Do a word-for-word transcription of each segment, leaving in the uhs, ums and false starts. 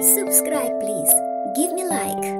Subscribe, please. Give me like.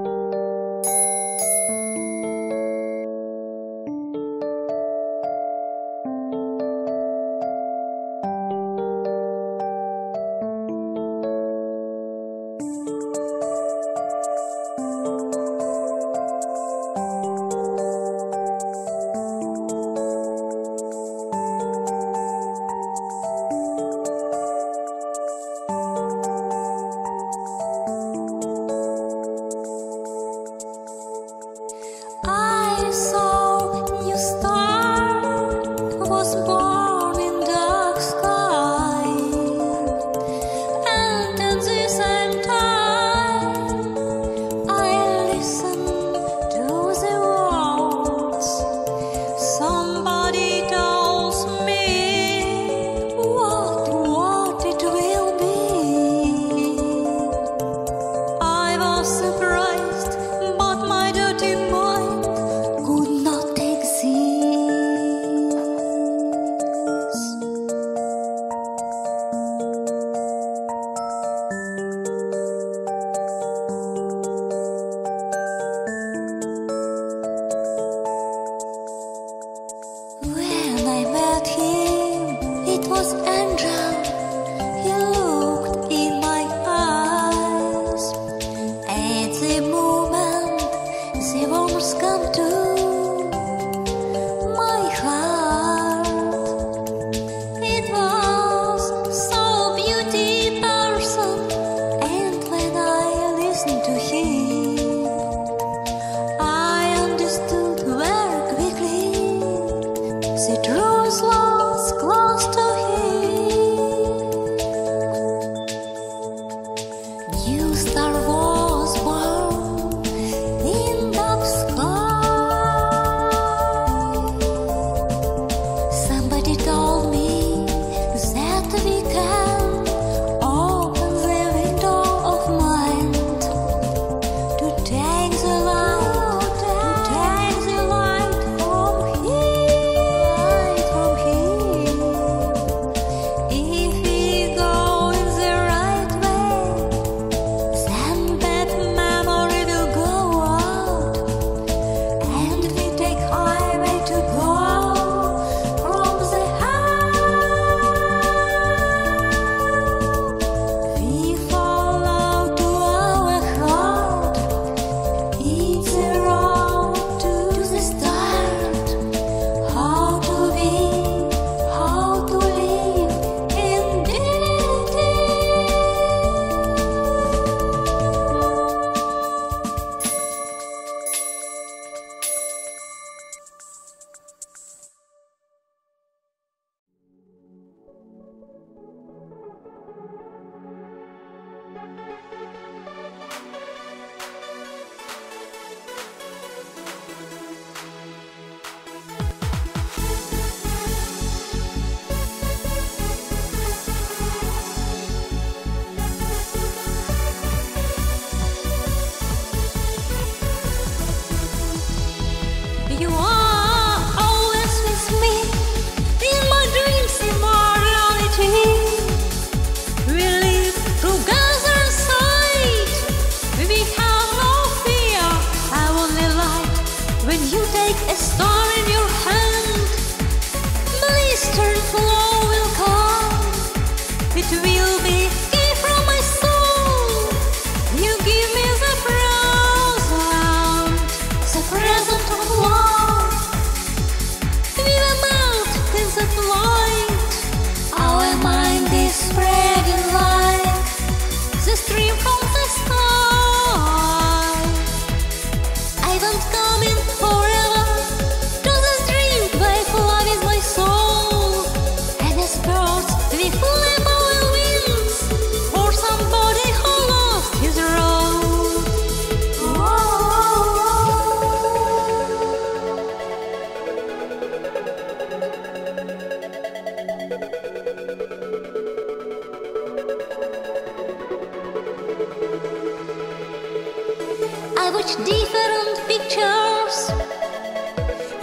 I watch different pictures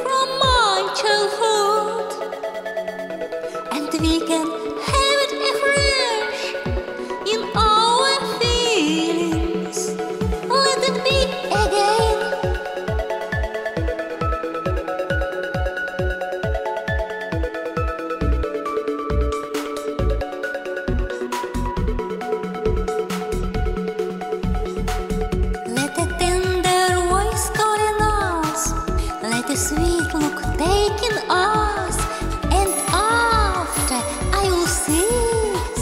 from my childhood. the sweet look taking us, and after I will see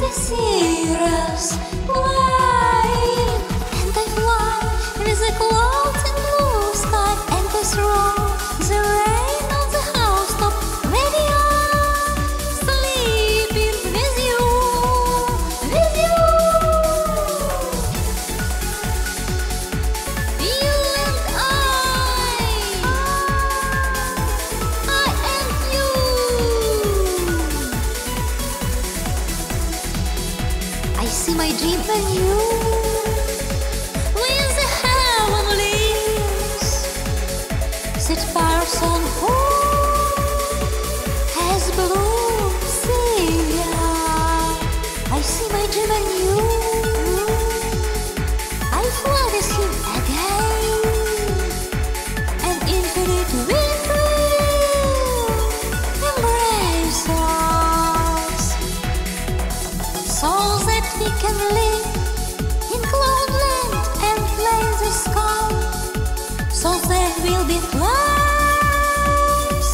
the cirrus flying, and I fly with the clouds and blue sky, and I throw the rain on the housetop. Ready up, sleeping with you, with you. You and I, I and you. I see my dream and you, with the heavenly lips, set fires on home as blue sea. I see my dream and you. I fly with him again, an infinite wind will embrace us, so that we can live in cloudland and play the sky, so there will be place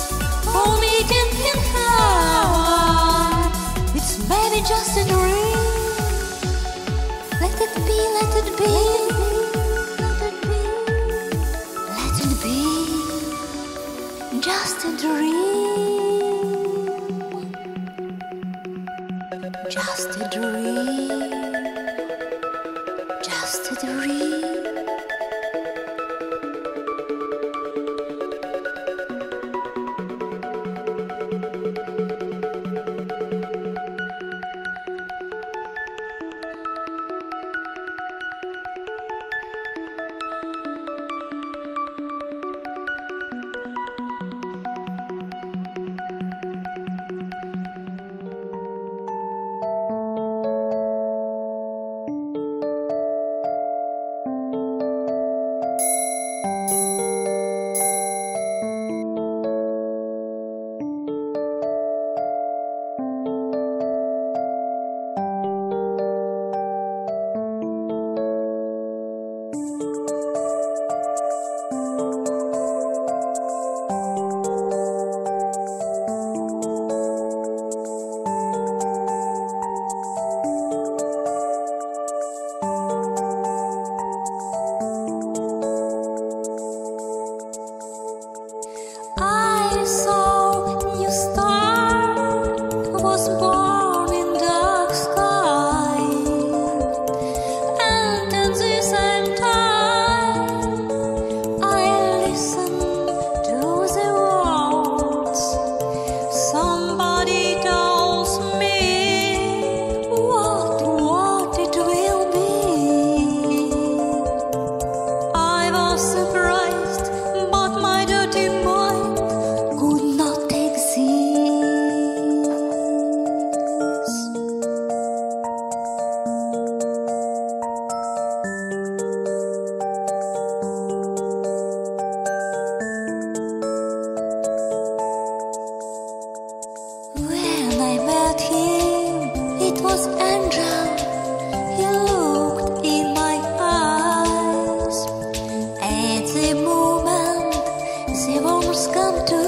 for meeting in heaven. It's maybe just a dream. Let it be, let it be, let it be, let it be, just a dream, just a dream, just a dream. Come to